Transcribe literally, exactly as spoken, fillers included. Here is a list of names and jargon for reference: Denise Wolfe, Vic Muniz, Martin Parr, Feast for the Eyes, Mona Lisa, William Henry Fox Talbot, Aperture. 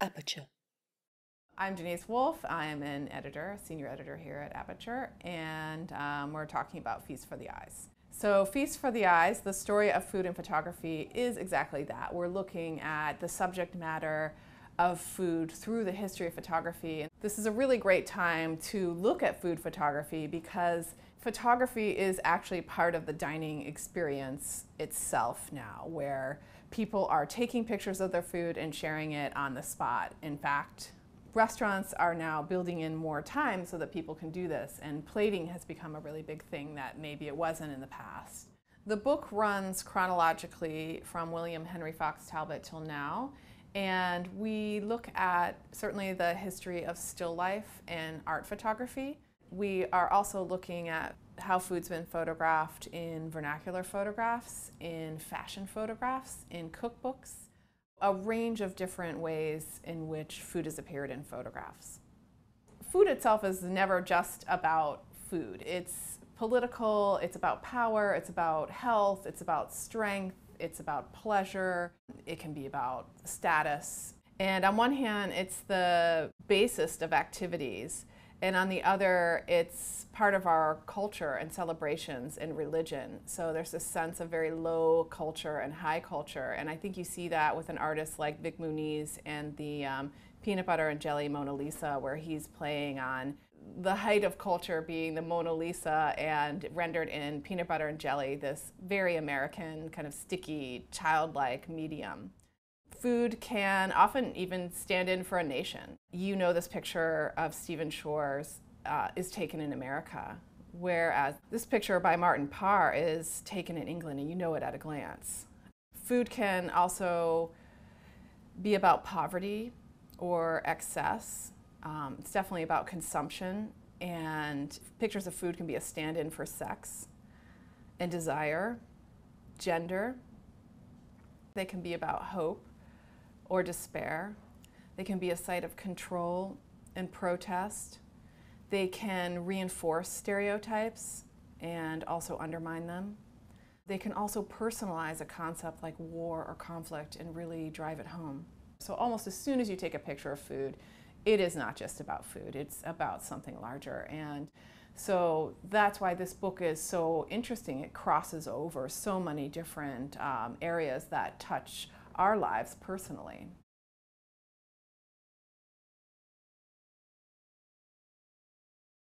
Aperture. I'm Denise Wolfe. I am an editor, senior editor here at Aperture, and um, we're talking about Feast for the Eyes. So Feast for the Eyes, the story of food and photography, is exactly that. We're looking at the subject matter of food through the history of photography. This is a really great time to look at food photography because photography is actually part of the dining experience itself now, where people are taking pictures of their food and sharing it on the spot. In fact, restaurants are now building in more time so that people can do this, and plating has become a really big thing that maybe it wasn't in the past. The book runs chronologically from William Henry Fox Talbot till now, and we look at certainly the history of still life and art photography. We are also looking at how food's been photographed in vernacular photographs, in fashion photographs, in cookbooks, a range of different ways in which food has appeared in photographs. Food itself is never just about food. It's political, it's about power, it's about health, it's about strength, it's about pleasure, it can be about status. And on one hand, it's the basest of activities. And on the other, it's part of our culture and celebrations and religion. So there's a sense of very low culture and high culture. And I think you see that with an artist like Vic Muniz and the um, peanut butter and jelly Mona Lisa, where he's playing on the height of culture being the Mona Lisa and rendered in peanut butter and jelly, this very American kind of sticky, childlike medium. Food can often even stand in for a nation. You know, this picture of Stephen Shore's uh, is taken in America, whereas this picture by Martin Parr is taken in England, and you know it at a glance. Food can also be about poverty or excess. Um, it's definitely about consumption, and pictures of food can be a stand-in for sex and desire, gender. They can be about hope or despair. They can be a site of control and protest. They can reinforce stereotypes and also undermine them. They can also personalize a concept like war or conflict and really drive it home. So almost as soon as you take a picture of food, it is not just about food, it's about something larger. And so that's why this book is so interesting. It crosses over so many different um, areas that touch our lives personally.